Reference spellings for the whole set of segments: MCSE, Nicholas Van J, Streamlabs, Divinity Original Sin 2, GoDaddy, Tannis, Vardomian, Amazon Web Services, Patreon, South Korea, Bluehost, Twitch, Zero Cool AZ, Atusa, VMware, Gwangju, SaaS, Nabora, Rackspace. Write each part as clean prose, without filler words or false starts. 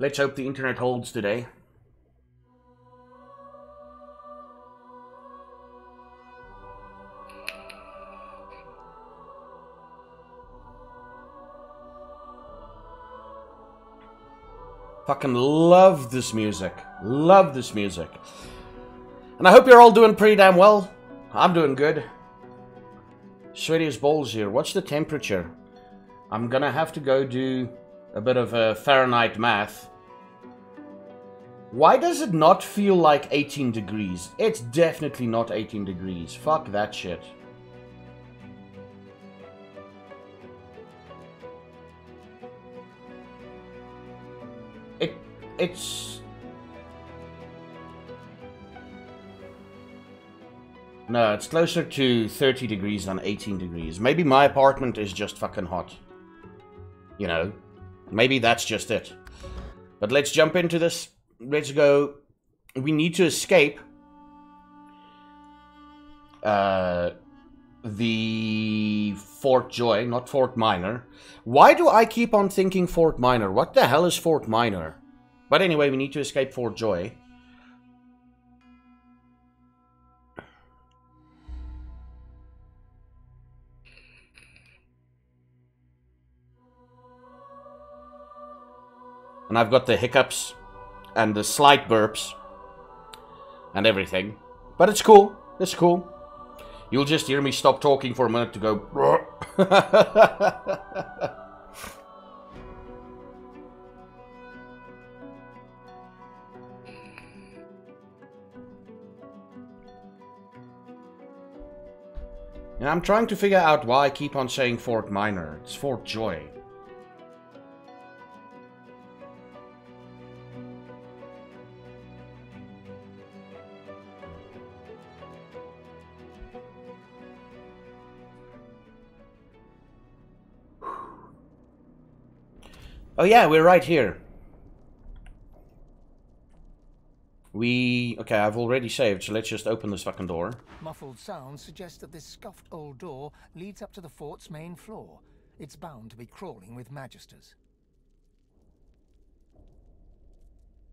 Let's hope the internet holds today. Fucking love this music. Love this music. And I hope you're all doing pretty damn well. I'm doing good. Sweaty as balls here. What's the temperature? I'm gonna have to go do a bit of Fahrenheit math. Why does it not feel like 18 degrees? It's definitely not 18 degrees. Fuck that shit. It's... No, it's closer to 30 degrees than 18 degrees. Maybe my apartment is just fucking hot. You know? Maybe that's just it. But let's jump into this. Let's go. We need to escape the Fort Joy, not Fort Minor. Why do I keep on thinking Fort Minor? What the hell is Fort Minor? But anyway, we need to escape Fort Joy. And I've got the hiccups and the slight burps and everything. But it's cool. It's cool. You'll just hear me stop talking for a minute to go... And I'm trying to figure out why I keep on saying Fort Minor. It's Fort Joy. Oh yeah, we're right here. Okay, I've already saved, so let's just open this fucking door. Muffled sounds suggest that this scuffed old door leads up to the fort's main floor. It's bound to be crawling with magisters.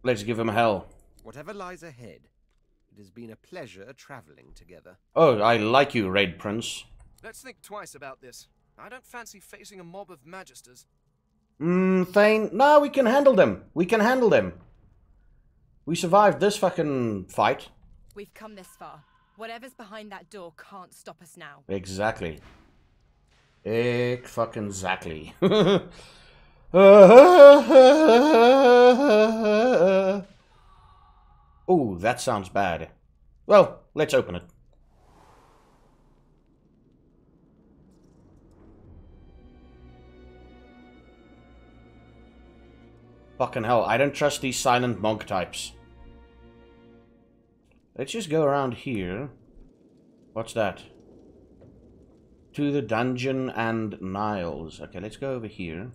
Let's give him hell. Whatever lies ahead, it has been a pleasure traveling together. Oh, I like you, Raid Prince. Let's think twice about this. I don't fancy facing a mob of magisters. Thane. No, we can handle them. We can handle them. We survived this fucking fight. We've come this far. Whatever's behind that door can't stop us now. Exactly. Exactly. Oh, that sounds bad. Well, let's open it. Fucking hell, I don't trust these silent monk types. Let's just go around here. What's that? To the dungeon and Niles. Okay, let's go over here.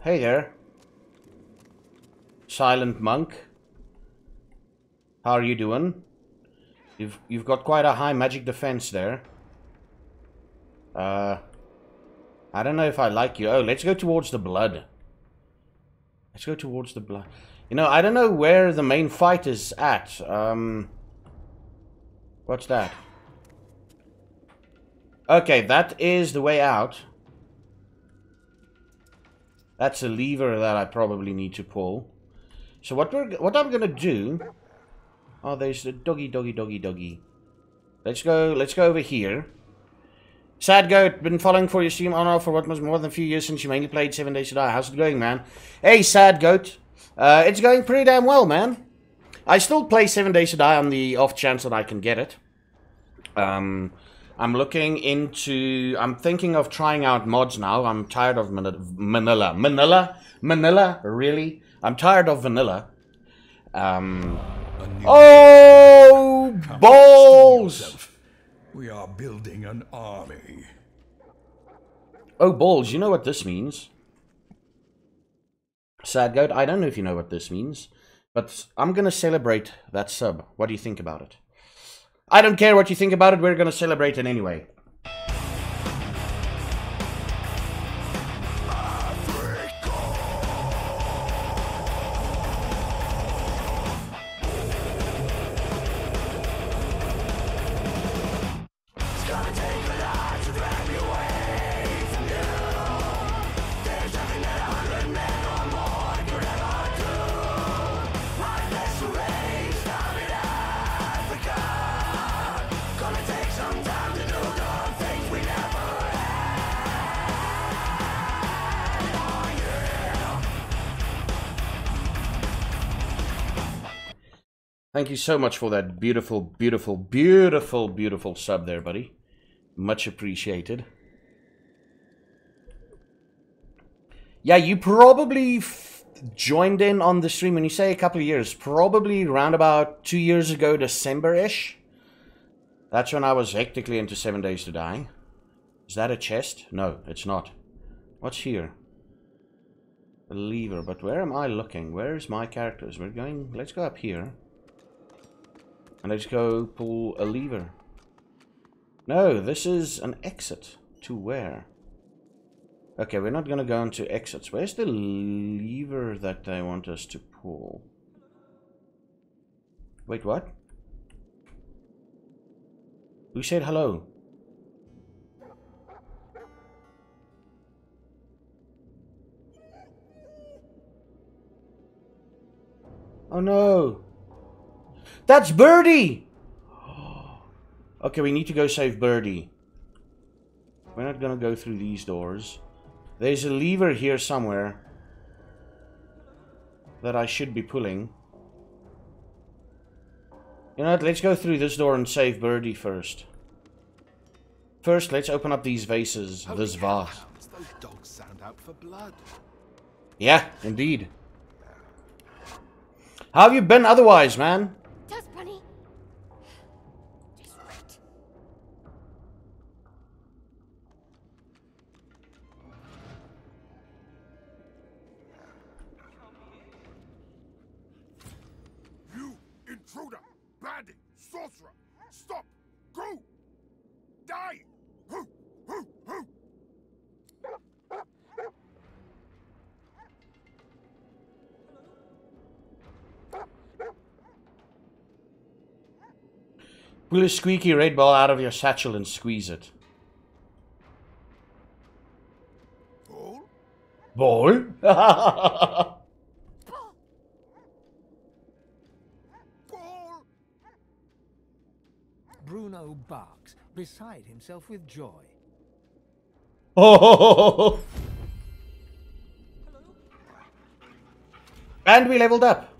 Hey there. Silent monk. How are you doing? You've got quite a high magic defense there. I don't know if I like you. Oh, let's go towards the blood. Let's go towards the blood. You know, I don't know where the main fight is at. What's that? Okay, that is the way out. That's a lever that I probably need to pull. So what I'm gonna do? Oh, there's the doggy. Let's go over here. Sad Goat, been following for your stream on and off for what was more than a few years since you mainly played 7 Days to Die. How's it going, man? Hey, Sad Goat. It's going pretty damn well, man. I still play 7 Days to Die on the off chance that I can get it. I'm looking into... I'm thinking of trying out mods now. I'm tired of Manila. Manila? Really? I'm tired of Vanilla. Oh! Balls! We are building an army. Oh, balls, you know what this means. Sad Goat, I don't know if you know what this means, but I'm going to celebrate that sub. What do you think about it? I don't care what you think about it. We're going to celebrate it anyway. Thank you so much for that beautiful, beautiful, beautiful, beautiful sub there, buddy. Much appreciated. Yeah, you probably joined in on the stream, when you say a couple of years, probably around about 2 years ago, December-ish. That's when I was hectically into 7 Days to Die. Is that a chest? No, it's not. What's here? A lever, but where am I looking? Where is my characters? We're going, let's go up here. And let's go pull a lever. No, this is an exit. To where? Okay, we're not gonna go into exits. Where's the lever that they want us to pull? Wait, what? Who said hello? Oh no! That's Birdie! Okay, we need to go save Birdie. We're not gonna go through these doors. There's a lever here somewhere that I should be pulling. You know what, let's go through this door and save Birdie first. First, let's open up these vases, this vase. Those dogs sound out for blood. Yeah, indeed. How have you been otherwise, man? Just bunny. Just wait. You intruder, bandit, sorcerer! Stop! Go! Die! Hoo! Hoo! Hoo! Pull a squeaky red ball out of your satchel and squeeze it. Ball? Ball? Ball. Ball. Bruno barks, beside himself with joy. Oh! And we leveled up.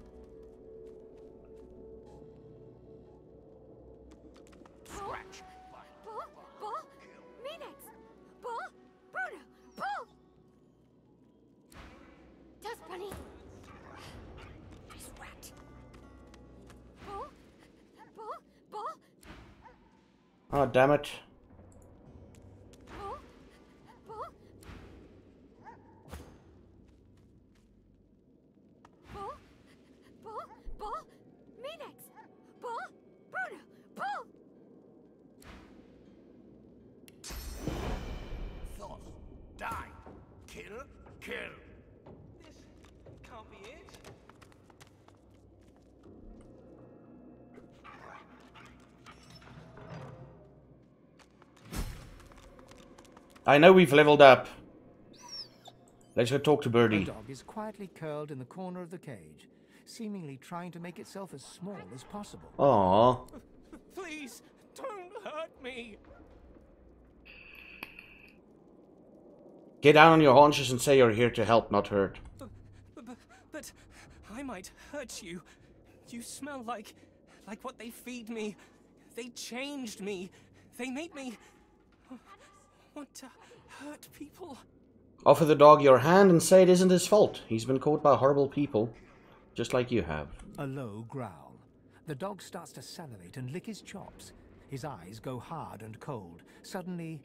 Oh, damn it. I know we've leveled up. Let's go talk to Birdie. The dog is quietly curled in the corner of the cage, seemingly trying to make itself as small as possible. Aww. Please, don't hurt me. Get down on your haunches and say you're here to help, not hurt. But I might hurt you. You smell like what they feed me. They changed me. They made me... want to hurt people. Offer the dog your hand and say it isn't his fault. He's been caught by horrible people, just like you have. A low growl. The dog starts to salivate and lick his chops. His eyes go hard and cold. Suddenly,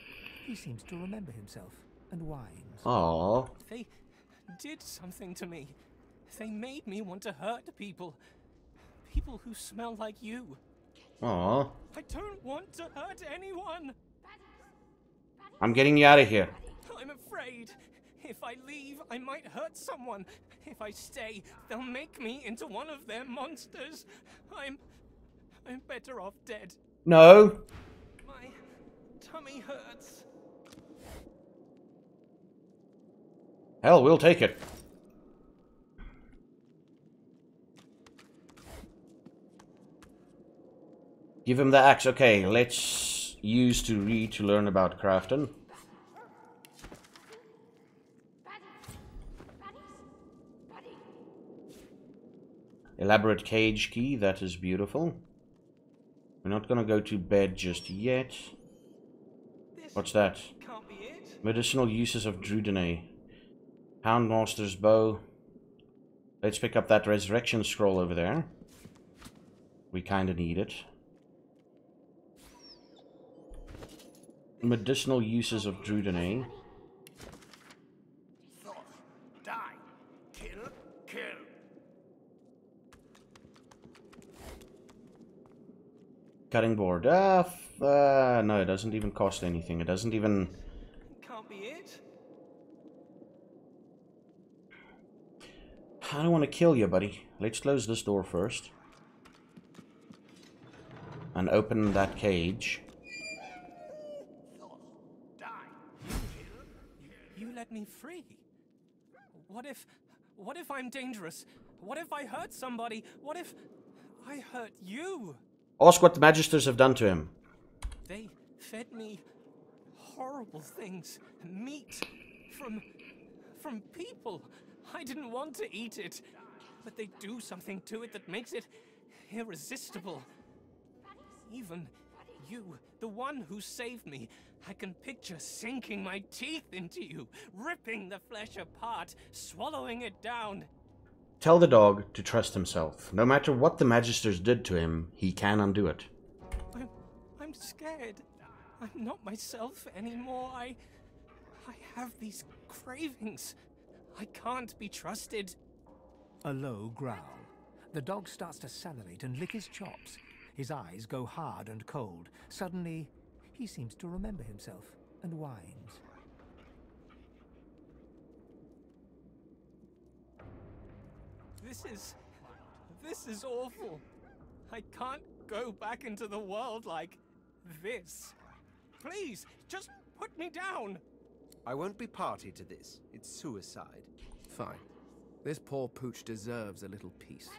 he seems to remember himself and whines. Aww. They did something to me. They made me want to hurt people. People who smell like you. Aww. I don't want to hurt anyone. I'm getting you out of here. I'm afraid. If I leave, I might hurt someone. If I stay, they'll make me into one of their monsters. I'm better off dead. No. My tummy hurts. Hell, we'll take it. Give him the axe. Okay, let's... used to read to learn about crafting. Elaborate cage key, that is beautiful. We're not gonna go to bed just yet. What's that? Medicinal uses of Druidenay. Houndmaster's bow. Let's pick up that resurrection scroll over there. We kinda need it. Medicinal uses of Druidenay. Cutting board. No, it doesn't even cost anything. It doesn't even... Can't be it. I don't want to kill you, buddy. Let's close this door first. And open that cage. You let me free. What if I'm dangerous? What if I hurt somebody? What if I hurt you? Ask what the Magisters have done to him. They fed me horrible things. Meat from people. I didn't want to eat it. But they do something to it that makes it irresistible. Even you, the one who saved me. I can picture sinking my teeth into you, ripping the flesh apart, swallowing it down. Tell the dog to trust himself. No matter what the Magisters did to him, he can undo it. I'm scared. I'm not myself anymore. I have these cravings. I can't be trusted. A low growl. The dog starts to salivate and lick his chops. His eyes go hard and cold. Suddenly, he seems to remember himself and whines. This is awful. I can't go back into the world like this. Please, just put me down. I won't be party to this. It's suicide. Fine. This poor pooch deserves a little peace.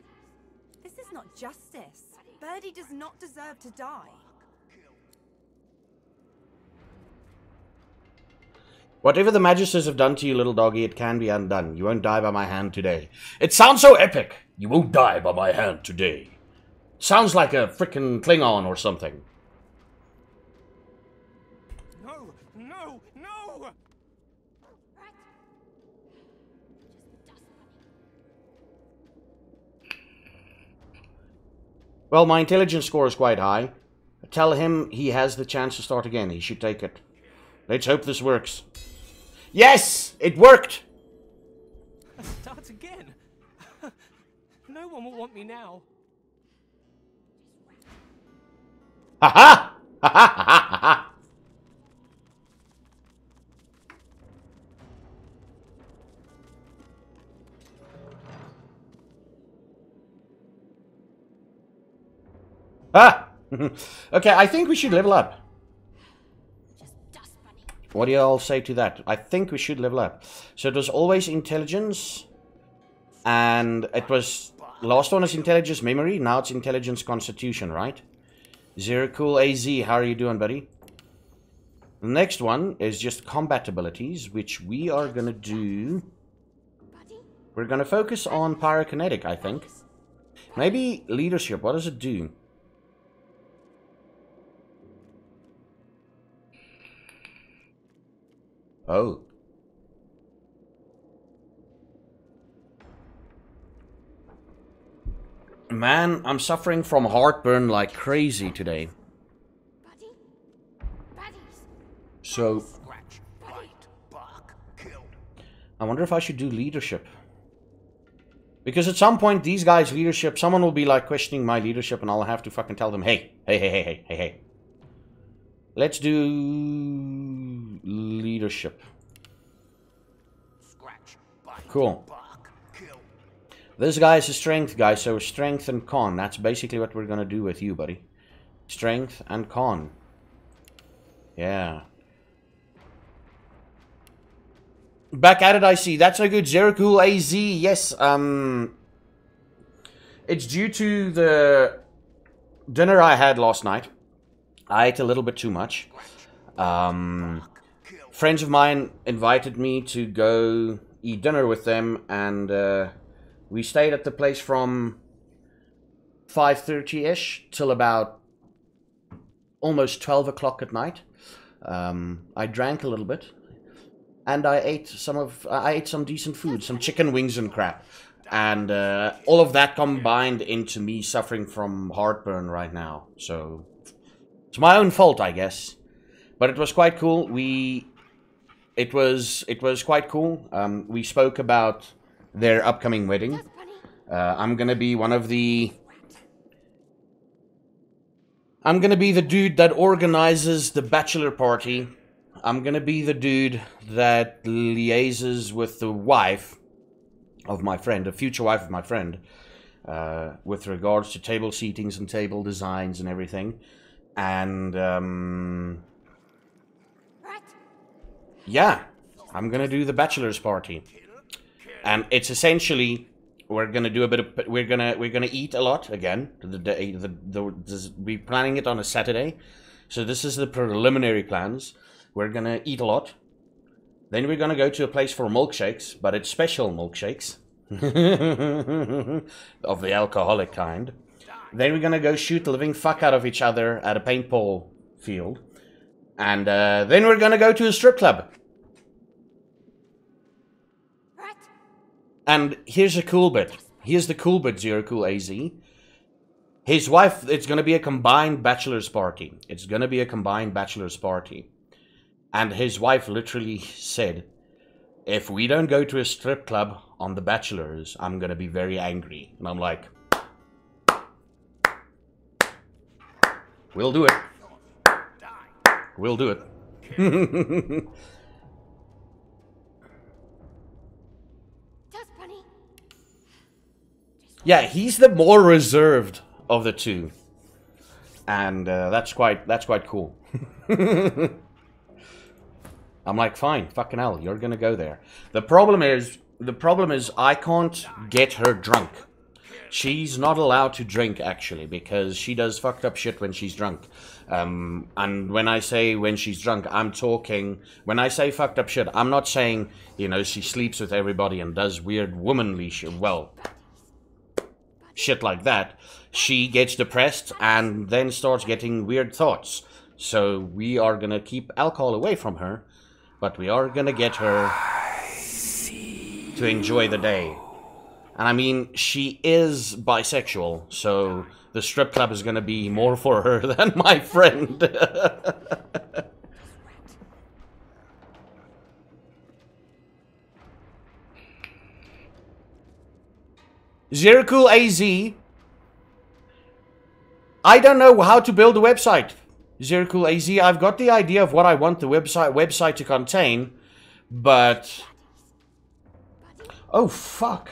This is not justice. Birdie does not deserve to die. Whatever the Magisters have done to you, little doggy, it can be undone. You won't die by my hand today. It sounds so epic. You won't die by my hand today. Sounds like a frickin' Klingon or something. No, no, no! Well, my intelligence score is quite high. Tell him he has the chance to start again. He should take it. Let's hope this works. Yes! It worked! Start again. No one will want me now. Ha ha! Ha ha ha ha ha! Ah! Okay, I think we should level up. What do you all say to that? I think we should level up. So it was always intelligence. And it was... Last one is intelligence memory. Now it's intelligence constitution, right? Zero Cool AZ, how are you doing, buddy? The next one is just combat abilities, which we are going to do... We're going to focus on pyrokinetic, I think. Maybe leadership. What does it do? Oh. Man, I'm suffering from heartburn like crazy today. So, I wonder if I should do leadership. Because at some point, these guys' leadership, someone will be like questioning my leadership and I'll have to fucking tell them, hey. Let's do leadership. Cool. This guy is a strength guy, so strength and con. That's basically what we're gonna do with you, buddy. Strength and con. Yeah. Back at it, I see. That's no good. Zero Cool AZ. Yes. It's due to the dinner I had last night. I ate a little bit too much. Friends of mine invited me to go eat dinner with them, and we stayed at the place from 5:30ish till about almost 12 o'clock at night. I drank a little bit, and I ate some decent food, some chicken wings and crap, and all of that combined into me suffering from heartburn right now. So it's my own fault, I guess, but it was quite cool. It was quite cool. We spoke about their upcoming wedding. I'm gonna be one of the. I'm gonna be the dude that organizes the bachelor party. I'm gonna be the dude that liaises with the wife of my friend, the future wife of my friend, with regards to table seatings and table designs and everything. And, yeah, I'm gonna do the bachelor's party. And it's essentially, we're gonna do a bit of, we're gonna eat a lot again. We're planning it on a Saturday, so this is the preliminary plans. We're gonna eat a lot, then we're gonna go to a place for milkshakes, but it's special milkshakes of the alcoholic kind. Then we're gonna go shoot the living fuck out of each other at a paintball field, and then we're gonna go to a strip club. And here's a cool bit. Here's the cool bit, Zero Cool AZ. His wife, it's going to be a combined bachelor's party. It's going to be a combined bachelor's party. And his wife literally said, if we don't go to a strip club on The Bachelors, I'm going to be very angry. And I'm like, we'll do it. We'll do it. Yeah, he's the more reserved of the two, and that's quite cool. I'm like, fine, fucking hell, you're gonna go there. The problem is, I can't get her drunk. She's not allowed to drink, actually, because she does fucked up shit when she's drunk. And when I say when she's drunk, I'm talking... When I say fucked up shit, I'm not saying, you know, she sleeps with everybody and does weird womanly shit. Well... shit like that. She gets depressed and then starts getting weird thoughts. So we are gonna keep alcohol away from her, but we are gonna get her to enjoy the day. And I mean, she is bisexual, so the strip club is gonna be more for her than my friend. Zericool AZ, I don't know how to build a website. Zericool AZ, I've got the idea of what I want the website to contain, but oh fuck,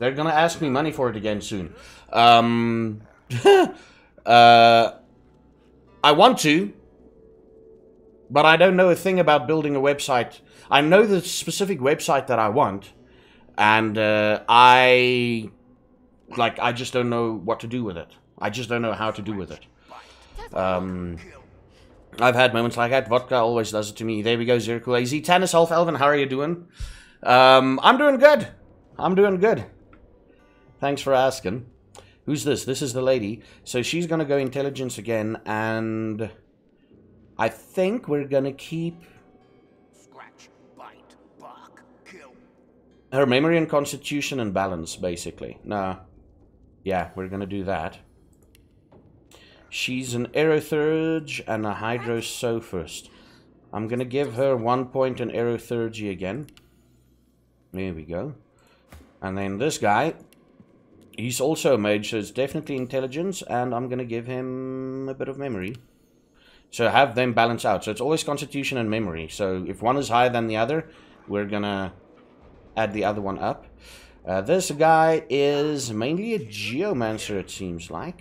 they're gonna ask me money for it again soon. I want to, but I don't know a thing about building a website. I know the specific website that I want. And I just don't know what to do with it. I just don't know how to do with it. I've had moments like that. Vodka always does it to me. There we go, Zero Cool AZ. Tannis, Half Elvin, how are you doing? I'm doing good. I'm doing good. Thanks for asking. Who's this? This is the lady. So she's going to go intelligence again. And I think we're going to keep... her memory and constitution and balance, basically. No. Yeah, we're going to do that. She's an aerotherge and a hydrosophist. I'm going to give her 1 point in aerothergy again. There we go. And then this guy, he's also a mage, so it's definitely intelligence, and I'm going to give him a bit of memory. So have them balance out. So it's always constitution and memory. So if one is higher than the other, we're going to... add the other one up. This guy is mainly a geomancer, it seems like.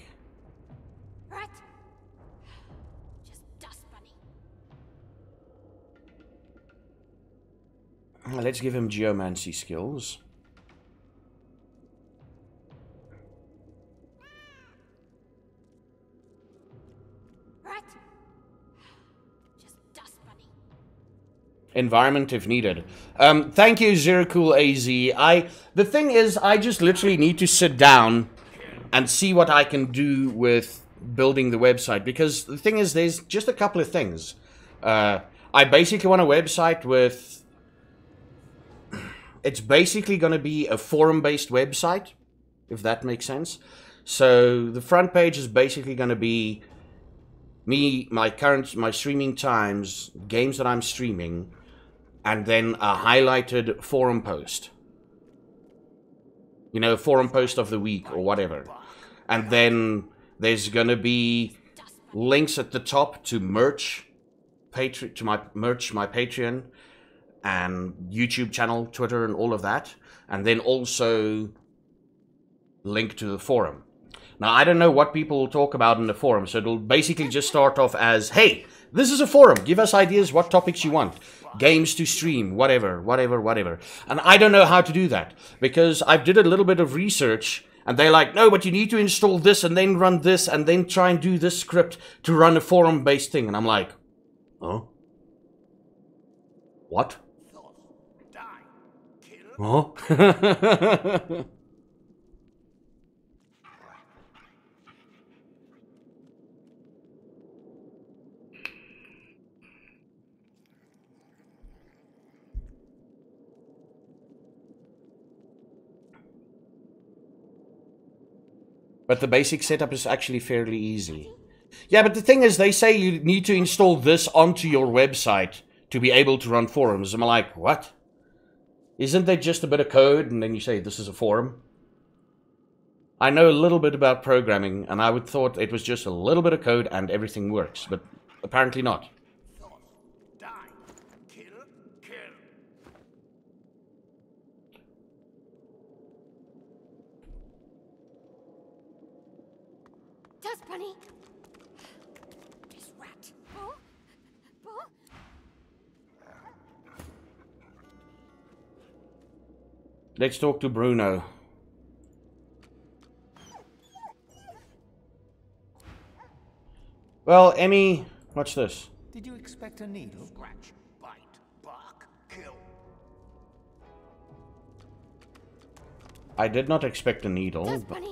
Right. Just dust bunny. Let's give him geomancy skills. Right. Just dust bunny. Environment if needed. Thank you, Zero Cool AZ. The thing is, I just literally need to sit down and see what I can do with building the website. Because the thing is, there's just a couple of things. I basically want a website with... It's basically going to be a forum-based website, if that makes sense. So the front page is basically going to be me, my streaming times, games that I'm streaming, and then a highlighted forum post. You know, forum post of the week or whatever. And then there's going to be links at the top to merch, my Patreon, and YouTube channel, Twitter, and all of that. And then also link to the forum. Now, I don't know what people will talk about in the forum, so it'll basically just start off as, hey, this is a forum. Give us ideas what topics you want. Games to stream, whatever, whatever, whatever. And I don't know how to do that, because I've did a little bit of research, and they're like, no, but you need to install this and then run this and then try and do this script to run a forum-based thing. And I'm like, huh? What? Huh? But the basic setup is actually fairly easy. Yeah, but the thing is, they say you need to install this onto your website to be able to run forums. I'm like, what? Isn't there just a bit of code and then you say, this is a forum? I know a little bit about programming, and I would thought it was just a little bit of code and everything works, but apparently not. Let's talk to Bruno. Well, Emmy, what's this? Did you expect a needle? Scratch, bite, bark, kill. I did not expect a needle, but...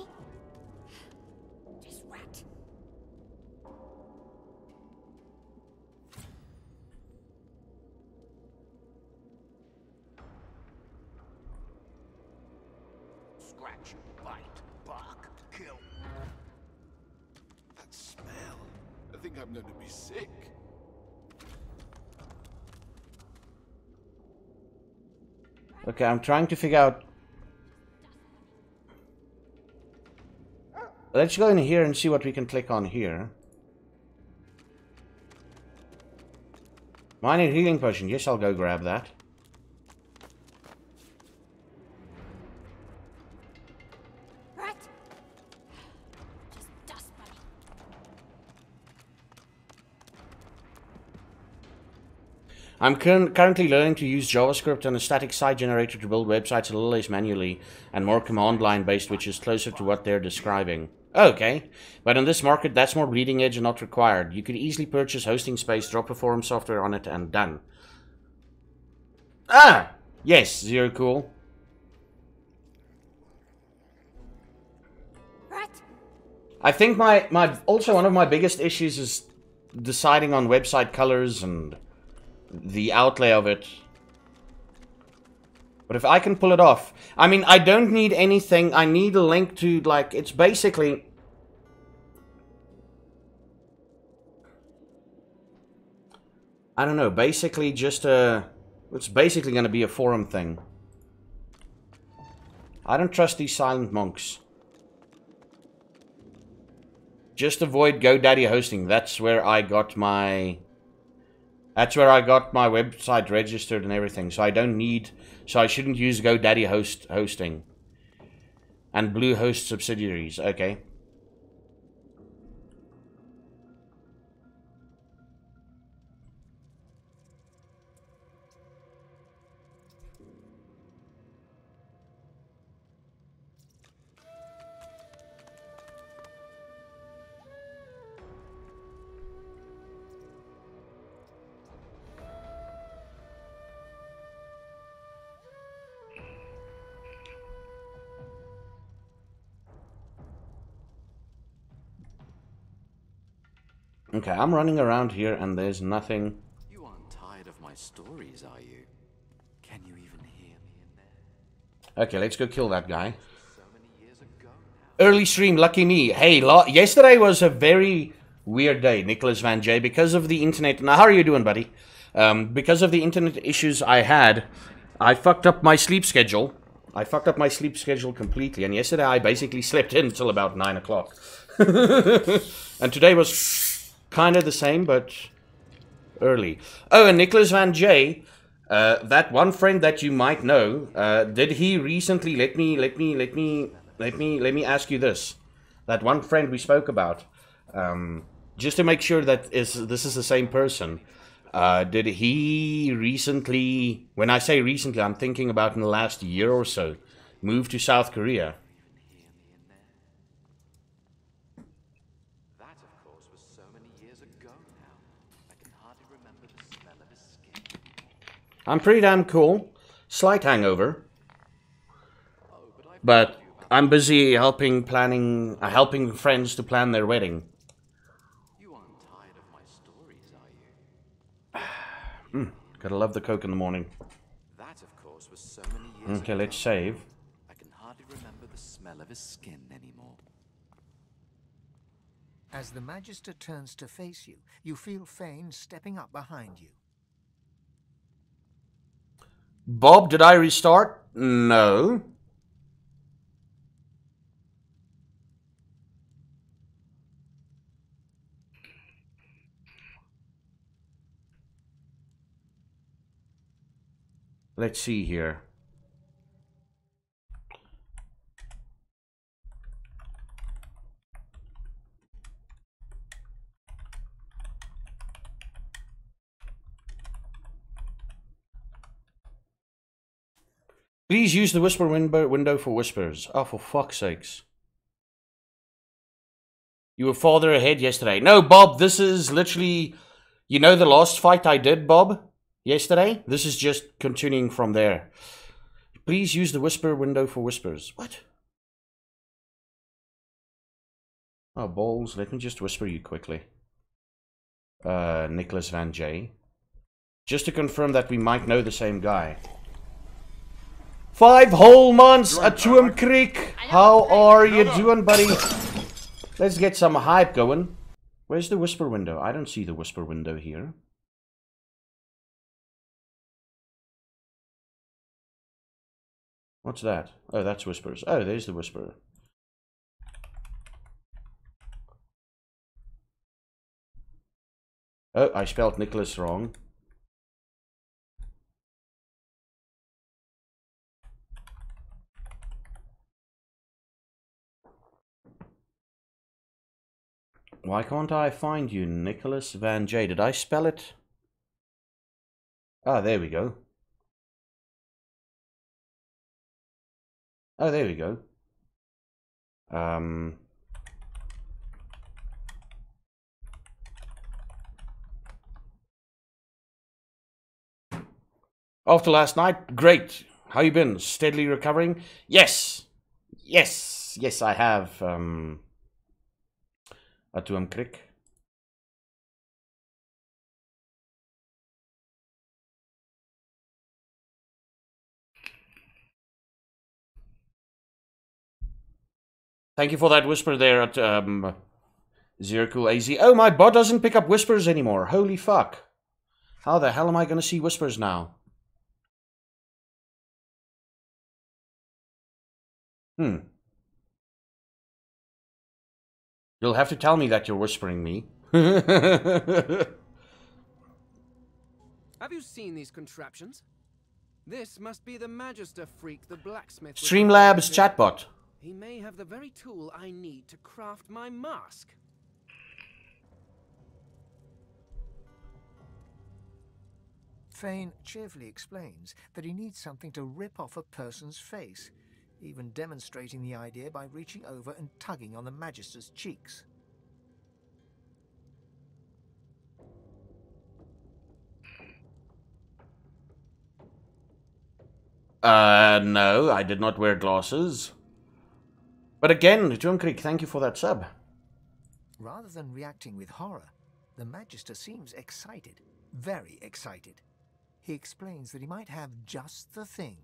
Okay, I'm trying to figure out... Let's go in here and see what we can click on here. Minor healing potion. Yes, I'll go grab that. I'm currently learning to use JavaScript and a static site generator to build websites a little less manually and more command line based, which is closer to what they're describing. Okay, but in this market, that's more bleeding edge and not required. You could easily purchase hosting space, drop a forum software on it, and done. Ah! Yes, Zero Cool. I think also one of my biggest issues is deciding on website colors and the outlay of it. But if I can pull it off... I mean, I don't need anything. I need a link to, like... It's basically... I don't know. Basically just a... It's basically going to be a forum thing. I don't trust these silent monks. Just avoid GoDaddy hosting. That's where I got my... That's where I got my website registered and everything. So I don't need... So I shouldn't use GoDaddy hosting. And Bluehost subsidiaries. Okay. Okay, I'm running around here and there's nothing. You aren't tired of my stories, are you? Can you even hear me in there? Okay, let's go kill that guy. So many years ago now. Early stream, lucky me. Hey, yesterday was a very weird day, Nicholas Van J, because of the internet. Now, how are you doing, buddy? Because of the internet issues I had, I fucked up my sleep schedule. I fucked up my sleep schedule completely, and yesterday I basically slept in until about 9 o'clock. And today was kind of the same, but early. Oh, and Nicholas Van J, that one friend that you might know, did he recently, let me ask you this. That one friend we spoke about, just to make sure that this is the same person. Did he recently, when I say recently, I'm thinking about in the last year or so, move to South Korea? That, of course, was so many years ago now. I can hardly remember the smell of his skin. I'm pretty damn cool. Slight hangover. But I'm busy helping friends to plan their wedding. Gotta love the Coke in the morning. That, of course, was so many years ago. Let's save. I can hardly remember the smell of his skin anymore. As the Magister turns to face you, you feel Fane stepping up behind you. Bob, did I restart? No. Let's see here. Please use the whisper window for whispers. Oh, for fuck's sakes. You were farther ahead yesterday. No, Bob, this is literally... You know the last fight I did, Bob? Yesterday? This is just continuing from there. Please use the whisper window for whispers. What? Oh, balls. Let me just whisper you quickly. Nicholas Van J. Just to confirm that we might know the same guy. 5 whole months at Tuam Creek. How are you doing, buddy? Let's get some hype going. Where's the whisper window? I don't see the whisper window here. What's that? Oh, that's whispers. Oh, there's the whisperer. Oh, I spelled Nicholas wrong. Why can't I find you, Nicholas Van J? Did I spell it? Ah, there we go. Oh, there we go. After last night, great. How you been? Steadily recovering? Yes. Yes. Yes, I have. At Tuam Creek. Thank you for that whisper there at ZeroCoolAZ. Oh, my bot doesn't pick up whispers anymore. Holy fuck. How the hell am I going to see whispers now? You'll have to tell me that you're whispering me. Have you seen these contraptions? This must be the Magister freak, the blacksmith... Streamlabs chatbot. He may have the very tool I need to craft my mask. Fane cheerfully explains that he needs something to rip off a person's face, even demonstrating the idea by reaching over and tugging on the Magister's cheeks. No, I did not wear glasses. But again, Tuam Creek, thank you for that sub. Rather than reacting with horror, The Magister seems excited, very excited. He explains that he might have just the thing.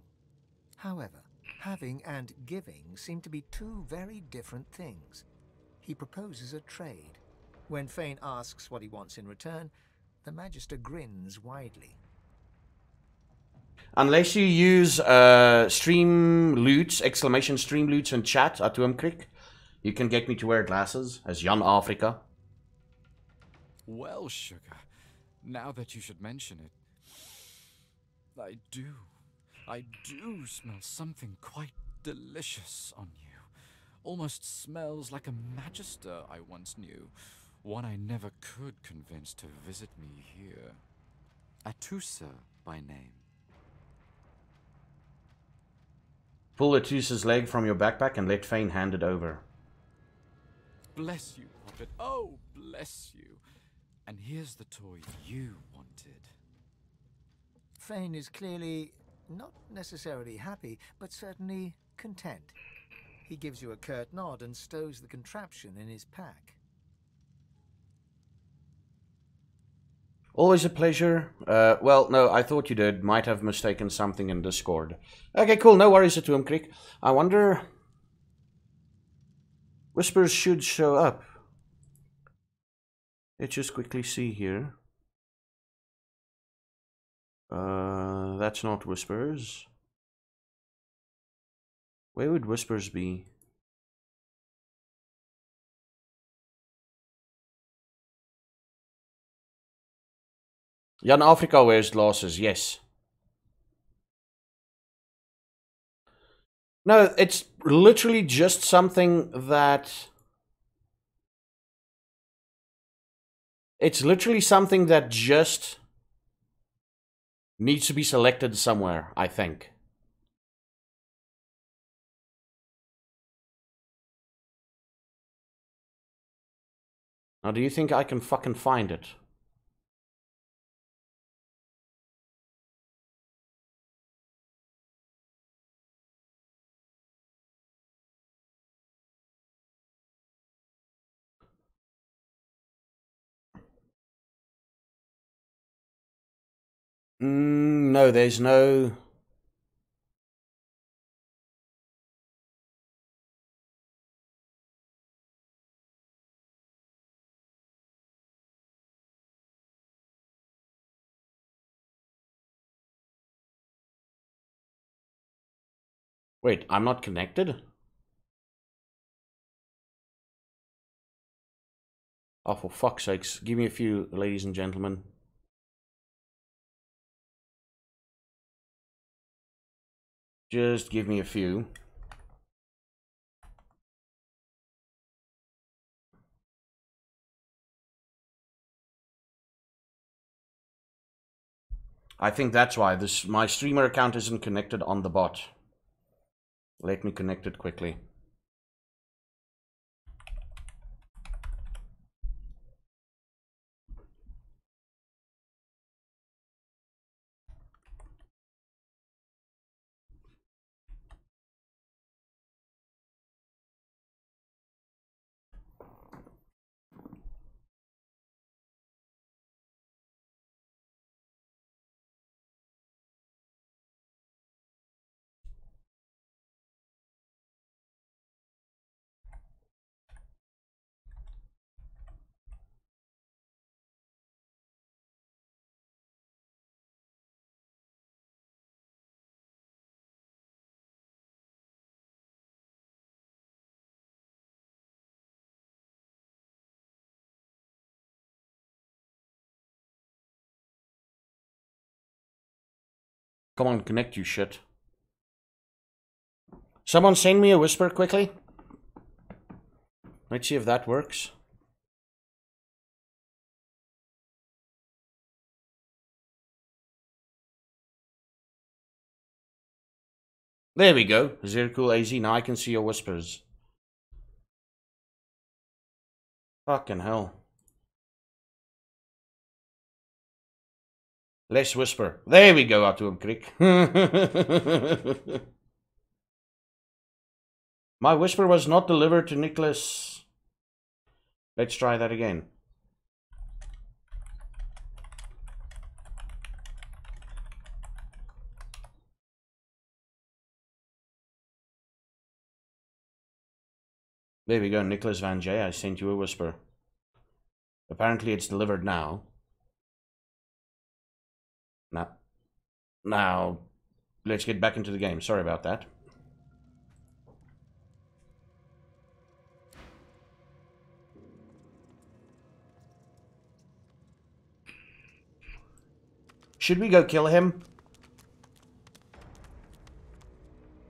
However, having and giving seem to be two very different things. He proposes a trade. When Fane asks what he wants in return, the Magister grins widely. Unless you use Streamlabs, exclamation Streamlabs in chat, at Atomkrieg, you can get me to wear glasses as Jan Africa. Well, sugar, now that you should mention it, I do smell something quite delicious on you. Almost smells like a Magister I once knew. One I never could convince to visit me here. Atusa by name. Pull Atusa's leg from your backpack and let Fane hand it over. Bless you, Hobbit. Oh, bless you. And here's the toy you wanted. Fane is clearly not necessarily happy, but certainly content. He gives you a curt nod and stows the contraption in his pack. Always a pleasure. Well, no, I thought you did. Might have mistaken something in Discord. Okay, cool. No worries, Atomkrieg. I wonder... Whispers should show up. Let's just quickly see here. That's not Whispers. Where would Whispers be? Jan Africa wears glasses, yes. No, it's literally just something that... It's literally something that just needs to be selected somewhere, I think. Now, do you think I can fucking find it? No, there's no... Wait, I'm not connected? Oh, for fuck's sakes. Give me a few, ladies and gentlemen. Just give me a few. I think that's why this my streamer account isn't connected on the bot. Let me connect it quickly. Come on, connect, you shit. Someone send me a whisper quickly. Let's see if that works. There we go. ZerCoolAZ, now I can see your whispers. Fucking hell. Let's whisper. There we go, Atomkrieg. My whisper was not delivered to Nicholas. Let's try that again. There we go, Nicholas Van J. I sent you a whisper. Apparently it's delivered now. Now, let's get back into the game. Sorry about that. Should we go kill him?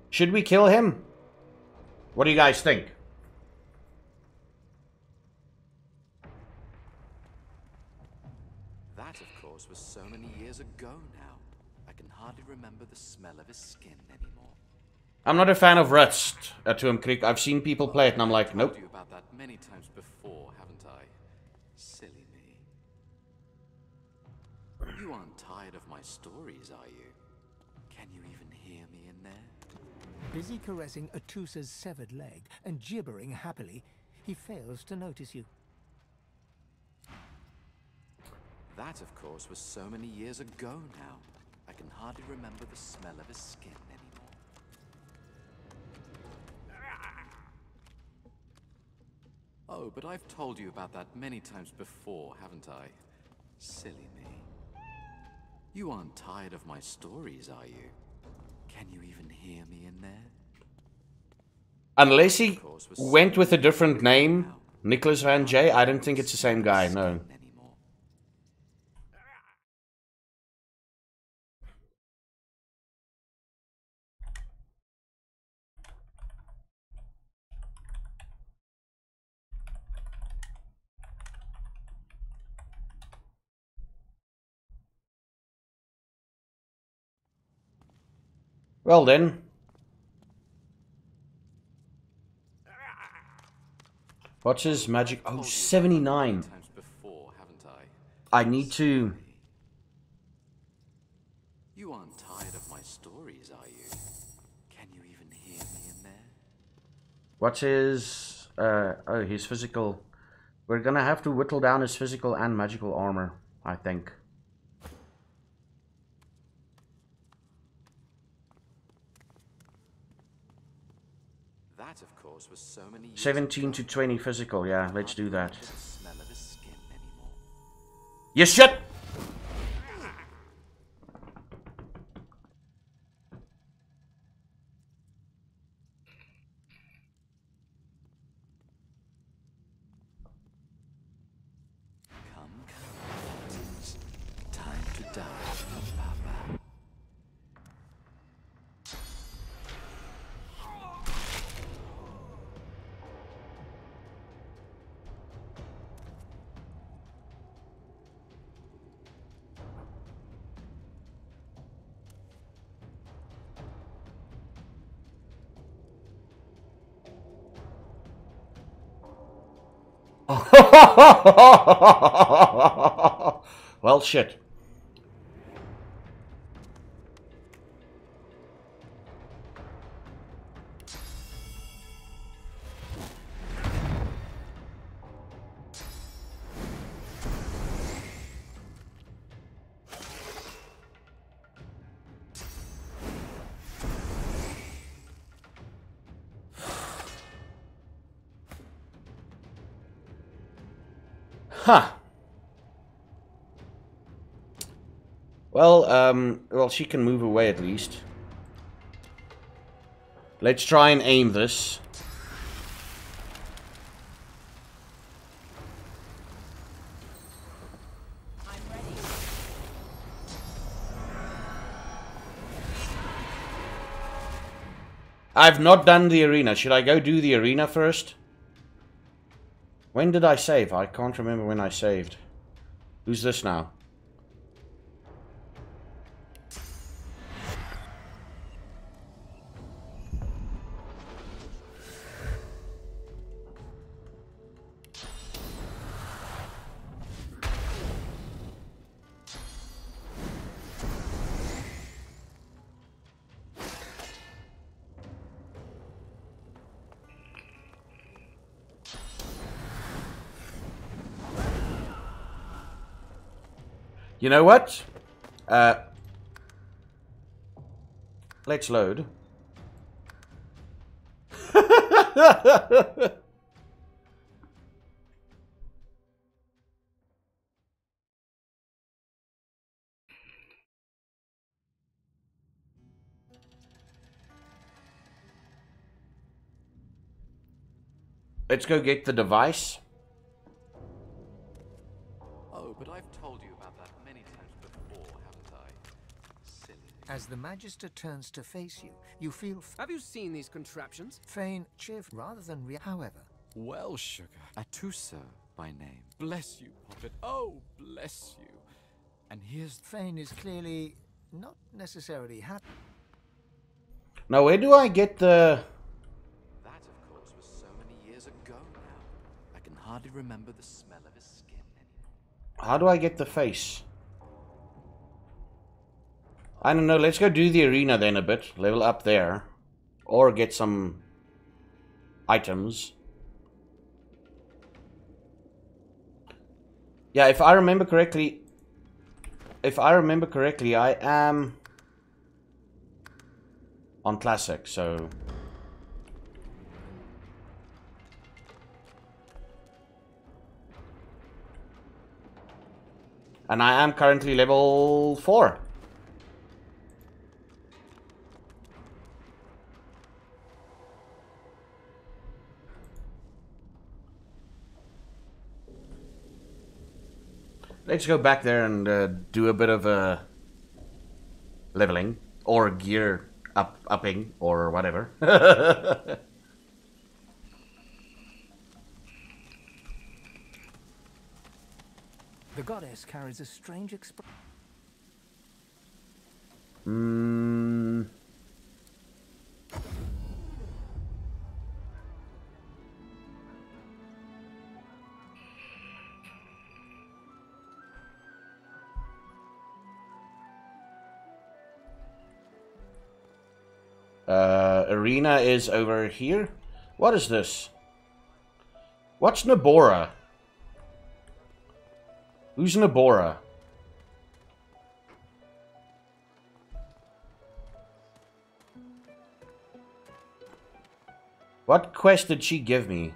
Should we kill him? What do you guys think? That, of course, was so many years ago now. I can hardly remember the smell of his skin anymore. I'm not a fan of Rust at Tomb Creek. I've seen people play it and I'm like, nope. I've told you about that many times before, haven't I? Silly me. You aren't tired of my stories, are you? Can you even hear me in there? Busy caressing Atusa's severed leg and gibbering happily, he fails to notice you. That, of course, was so many years ago now. I can hardly remember the smell of his skin anymore. Oh, but I've told you about that many times before, haven't I? Silly me. You aren't tired of my stories, are you? Can you even hear me in there? Unless he went with a different name, Nicholas Van J, I don't think it's the same guy, no. Well then. What's his magic? Oh, 79. I need to... You aren't tired of my stories, are you? Can you even hear me in there? What's his... oh, his physical. We're gonna have to whittle down his physical and magical armor, I think. Was so many 17 to 20 physical, yeah, let's do that. You shut! Well, shit. Huh. Well, well, she can move away at least. Let's try and aim this. I'm ready. I've not done the arena. Should I go do the arena first? When did I save? I can't remember when I saved. Who's this now? You know what? Let's load. Let's go get the device. Oh, but I've told you about that many times before, haven't I? Silly. As the Magister turns to face you, you feel... Have you seen these contraptions? Feign chief rather than real. However... Well, sugar. Atusa by name. Bless you, Poppet. Oh, bless you. And here's... Feign is clearly not necessarily happy. Now, where do I get the... That, of course, was so many years ago now. I can hardly remember the smell of his skin anymore. How do I get the face? I don't know. Let's go do the arena then a bit. Level up there. Or get some... items. Yeah, if I remember correctly... If I remember correctly, I am... on classic, so... And I am currently level 4. Let's go back there and do a bit of leveling or gear... Upping or whatever. The goddess carries a strange expression. Arena is over here. What is this? What's Nabora? Who's Nabora? What quest did she give me?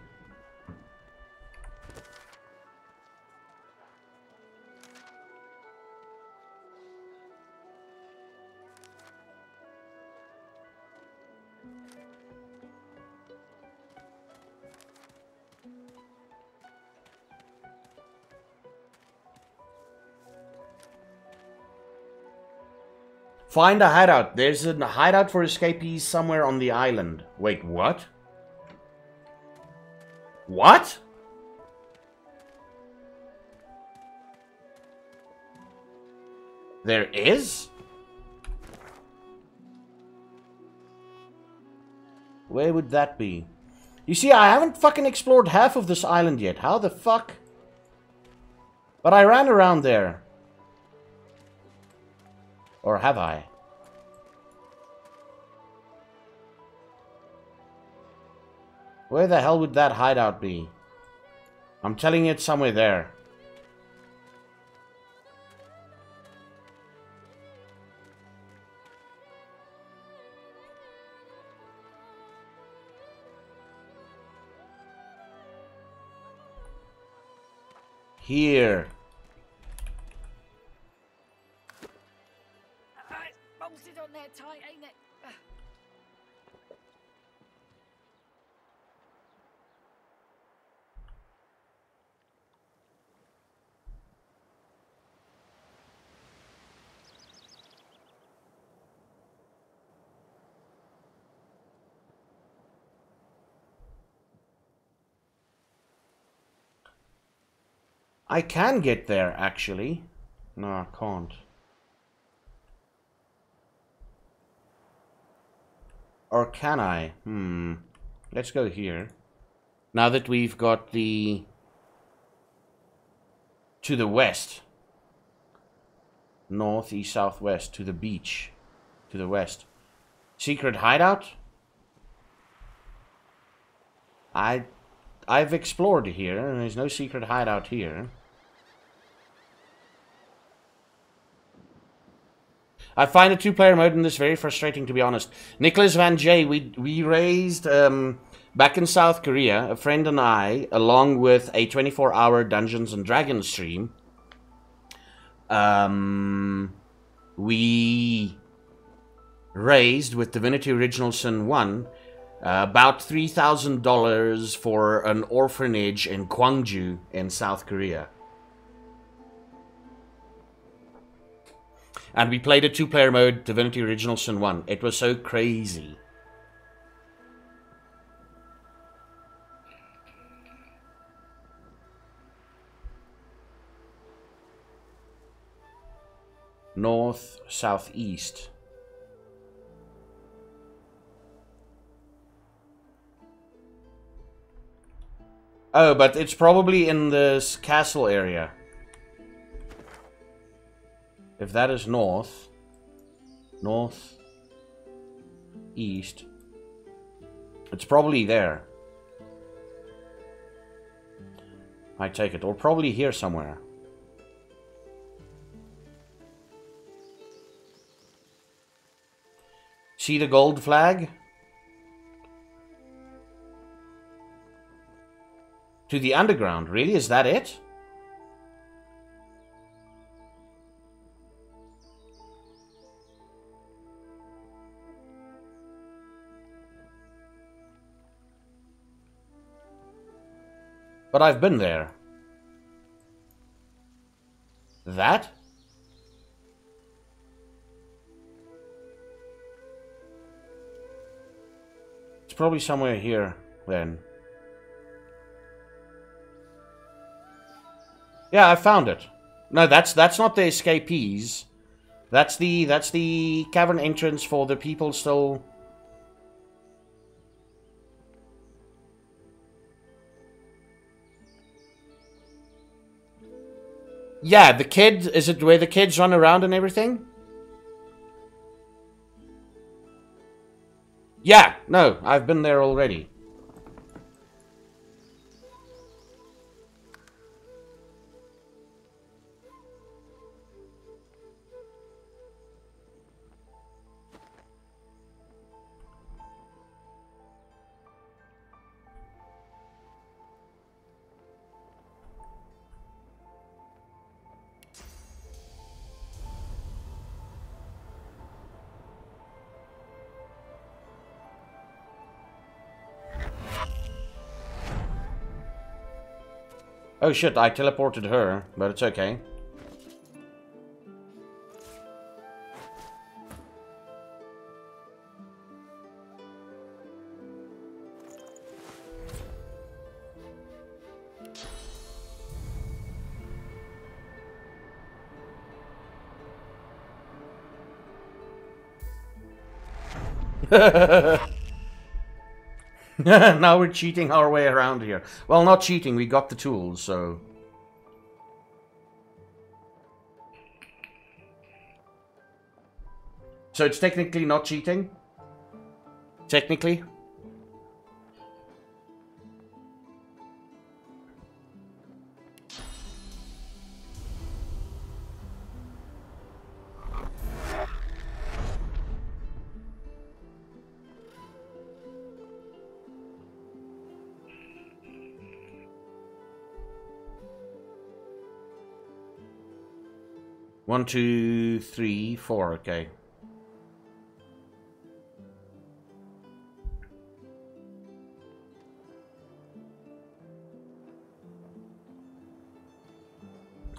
Find a hideout. There's a hideout for escapees somewhere on the island. Wait, what? What? There is? Where would that be? You see, I haven't fucking explored half of this island yet. How the fuck? But I ran around there. Or have I? Where the hell would that hideout be? I'm telling you it's somewhere there. Here. I can get there, actually. No, I can't. Or can I? Let's go here. Now that we've got the... to the west. North, east, south, west. To the beach. To the west. Secret hideout? I've explored here, and there's no secret hideout here. I find the two-player mode in this very frustrating, to be honest. Nicholas Van J, we raised, back in South Korea, a friend and I, along with a 24-hour Dungeons & Dragons stream. We raised, with Divinity Original Sin 1, About $3,000 for an orphanage in Gwangju in South Korea. And we played a two-player mode, Divinity Original Sin 1. It was so crazy. North, southeast. Oh, but it's probably in this castle area. If that is north, north, east, it's probably there. I take it, or probably here somewhere. See the gold flag? To the underground, really? Is that it? But I've been there. That? It's probably somewhere here, then. Yeah, I found it. No, that's not the escapees. That's the cavern entrance for the people still. Yeah, the kid, is it where the kids run around and everything? Yeah, no, I've been there already. Oh shit, I teleported her, but it's okay. Now we're cheating our way around here. Well, not cheating, we got the tools, so... So it's technically not cheating? Technically? One, two, three, four, okay.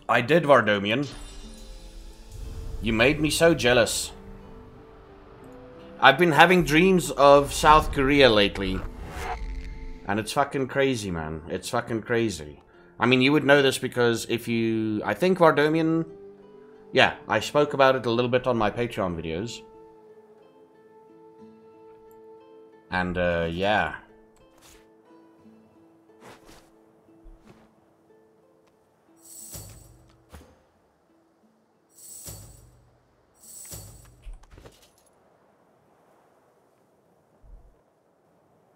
I did, Vardomian. You made me so jealous. I've been having dreams of South Korea lately. And it's fucking crazy, man. It's fucking crazy. I mean, you would know this because if you... I think Vardomian... Yeah, I spoke about it a little bit on my Patreon videos. And, yeah.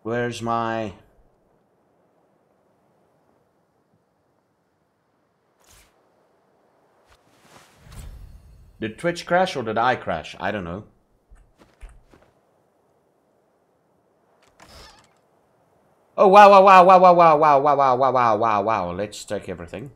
Where's my... Did Twitch crash or did I crash? I don't know. Oh, wow, wow, wow, wow, wow, wow, wow, wow, wow, wow, wow, wow, wow. Let's take everything.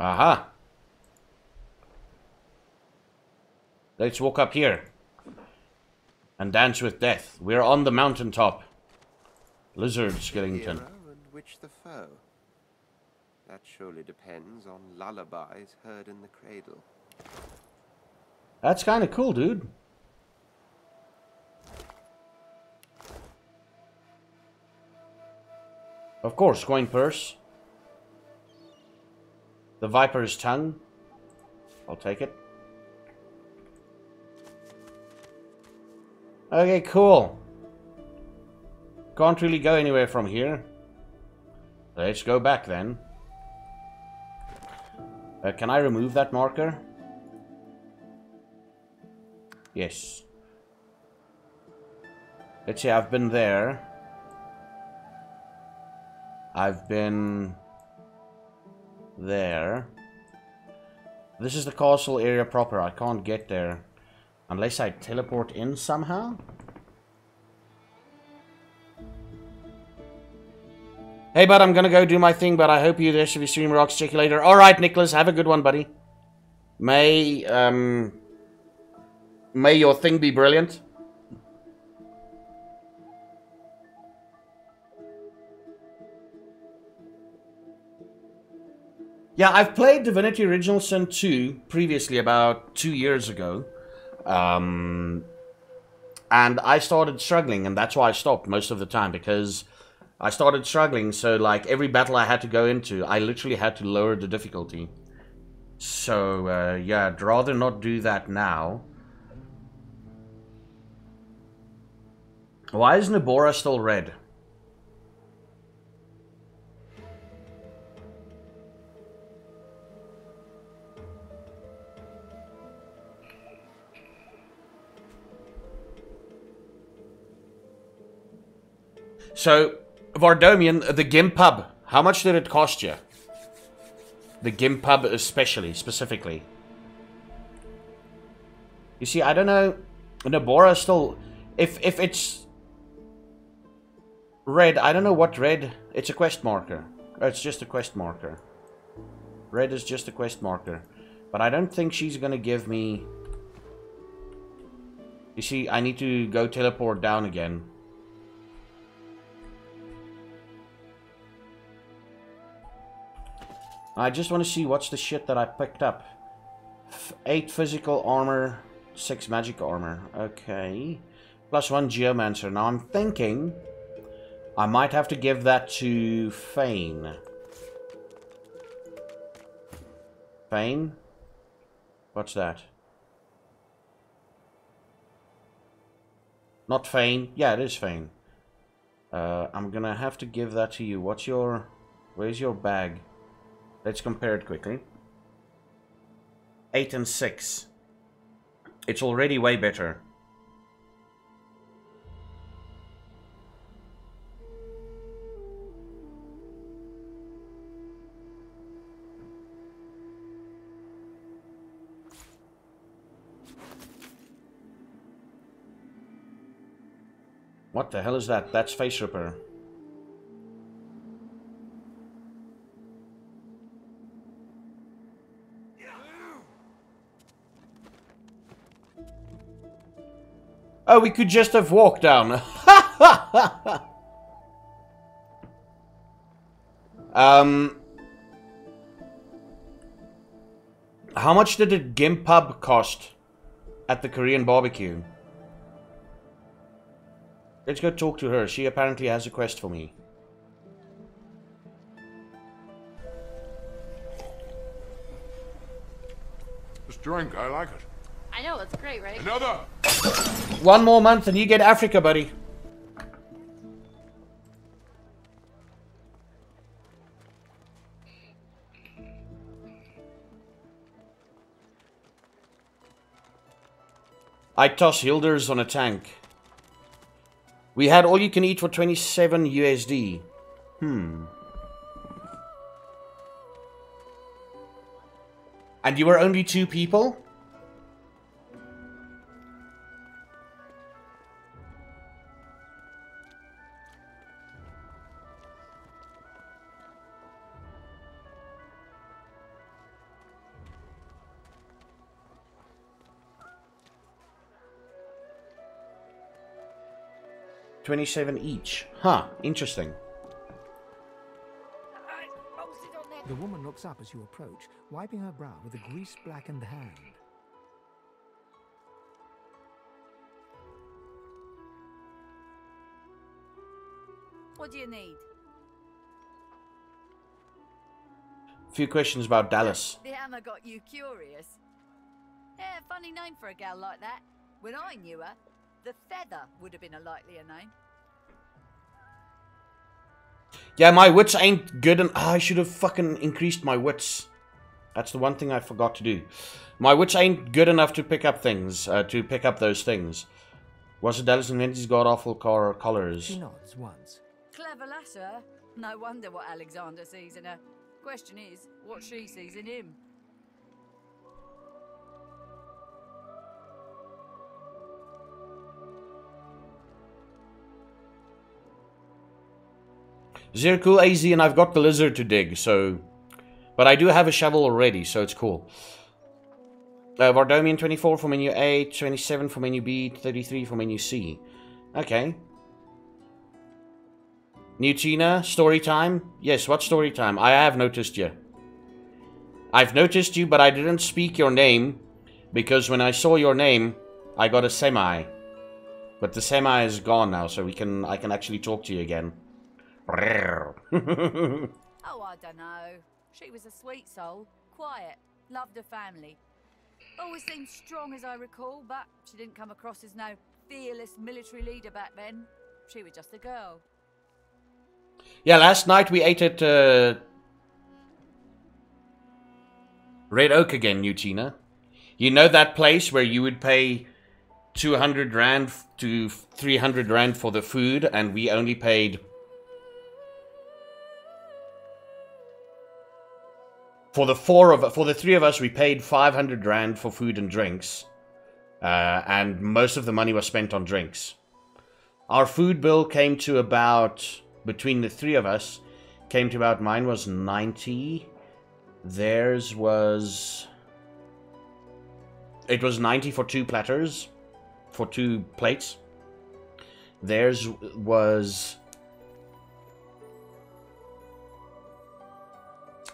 Aha! Let's walk up here and dance with death. We're on the mountaintop. Lizard Skellington. Which the foe? That surely depends on lullabies heard in the cradle. That's kind of cool, dude. Of course, coin purse. The viper's tongue. I'll take it. Okay, cool. Can't really go anywhere from here. Let's go back then. Can I remove that marker? Yes. Let's see, I've been there. I've been there. This is the castle area proper. I can't get there. Unless I teleport in somehow? Hey bud, I'm gonna go do my thing, but I hope you rest of your stream rocks. Check you later. Alright, Nicholas, have a good one, buddy. May your thing be brilliant. Yeah, I've played Divinity Original Sin 2 previously about 2 years ago. And I started struggling, and that's why I stopped most of the time, because I started struggling, so like every battle I had to go into, I literally had to lower the difficulty. So yeah, I'd rather not do that now. Why is Nabora still red? So, Vardomian, the Gimp Pub, how much did it cost you? The Gimp Pub especially, specifically. You see, I don't know, Nabora still, if it's red, I don't know what red, it's a quest marker. Oh, it's just a quest marker. Red is just a quest marker. But I don't think she's gonna give me, you see, I need to go teleport down again. I just want to see what's the shit that I picked up. 8 physical armor, 6 magic armor. Okay. Plus 1 geomancer. Now I'm thinking I might have to give that to Fane. Fane? What's that? Not Fane. Yeah, it is Fane. I'm gonna have to give that to you. What's your... where's your bag? Let's compare it quickly. 8 and 6. It's already way better. What the hell is that? That's face repair. Oh, we could just have walked down. How much did a Gimp Pub cost at the Korean barbecue? Let's go talk to her. She apparently has a quest for me. This drink, I like it. I know, it's great, right? Another! One more month and you get Africa, buddy. I toss Hilders on a tank. We had all you can eat for 27 USD. And you were only 2 people? 27 each. Huh, interesting. The woman looks up as you approach, wiping her brow with a grease-blackened hand. What do you need? A few questions about Dallas. The hammer got you curious. Yeah, funny name for a gal like that. When I knew her, the Feather would have been a likelier name. Yeah, my wits ain't good and I should have fucking increased my wits. That's the one thing I forgot to do. My wits ain't good enough to pick up things, those things. Was it Dallas and Lindsay's god-awful colors? She nods once. Clever lass, her. No wonder what Alexander sees in her. Question is, what she sees in him. Zirkul AZ, and I've got the lizard to dig, so... But I do have a shovel already, so it's cool. Vardomian 24 for menu A, 27 for menu B, 33 for menu C. Okay. New Tina, story time? Yes, what story time? I have noticed you. I've noticed you, but I didn't speak your name, because when I saw your name, I got a semi. But the semi is gone now, so I can actually talk to you again. Oh, I don't know. She was a sweet soul, quiet, loved her family. Always seemed strong as I recall, but she didn't come across as no fearless military leader back then. She was just a girl. Yeah, last night we ate at Red Oak again, Eutina. You know that place where you would pay 200 rand to 300 rand for the food, and we only paid... For the three of us, we paid 500 rand for food and drinks, and most of the money was spent on drinks. Our food bill came to about, between the three of us, came to about, mine was 90, theirs was, it was 90 for two platters, for two plates, theirs was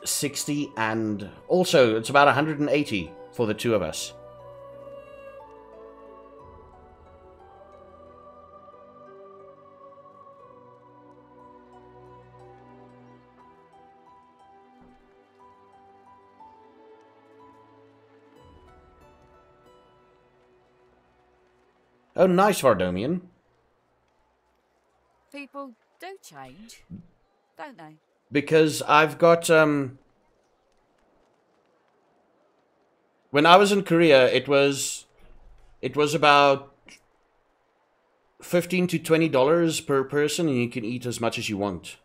60, and also it's about 180 for the two of us. Oh, nice, Vardomian. People do change, don't they? Because I've got, when I was in Korea, it was about $15 to $20 per person, and you can eat as much as you want.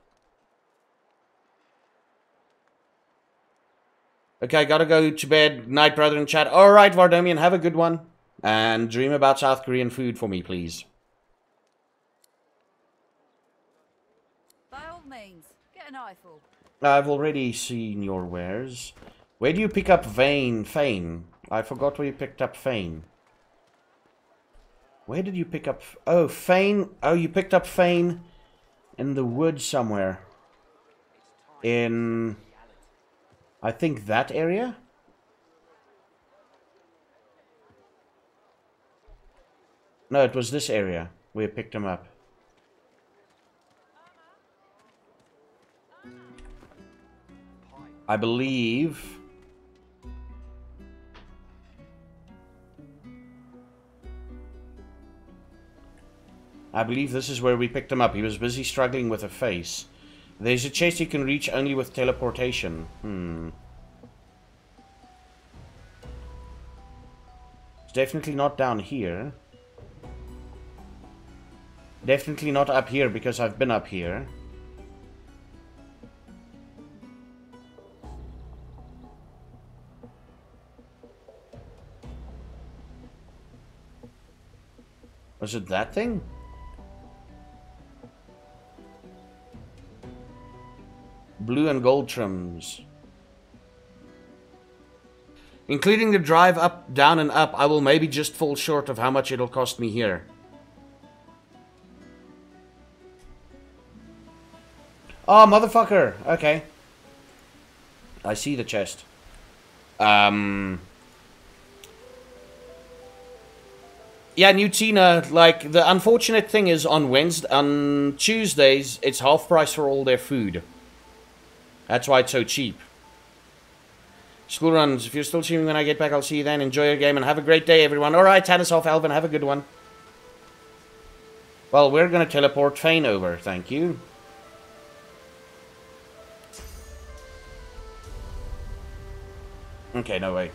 Okay, gotta go to bed. Night, brother and chat. Alright, Vardomian, have a good one. And dream about South Korean food for me, please. By all means. I've already seen your wares. Where do you pick up Fane? I forgot where you picked up Fane. Where did you pick up... Oh, Fane. Oh, you picked up Fane in the woods somewhere. In... I think that area? No, it was this area where you picked him up. I believe. This is where we picked him up. He was busy struggling with a face. There's a chest you can reach only with teleportation. Hmm. It's definitely not down here. Definitely not up here because I've been up here. Was it that thing? Blue and gold trims. Including the drive up, down and up, I will maybe just fall short of how much it'll cost me here. Oh, motherfucker! Okay. I see the chest. Yeah, New Tina, like, the unfortunate thing is on Tuesdays, it's half price for all their food. That's why it's so cheap. School runs. If you're still streaming when I get back, I'll see you then. Enjoy your game and have a great day, everyone. Alright, Tannis off, Alvin. Have a good one. Well, we're going to teleport Fane over. Thank you. Okay, no way.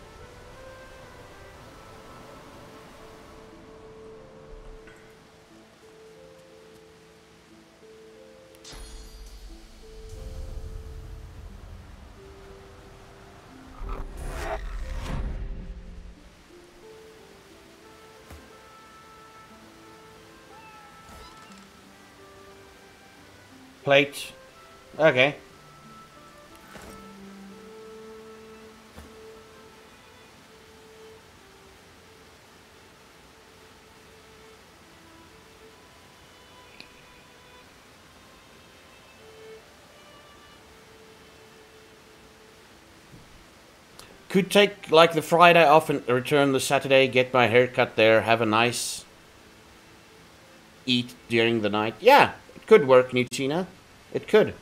Plate. Okay. Could take like the Friday off and return the Saturday, get my hair cut there, have a nice eat during the night. Yeah, it could work, Nutina. It could.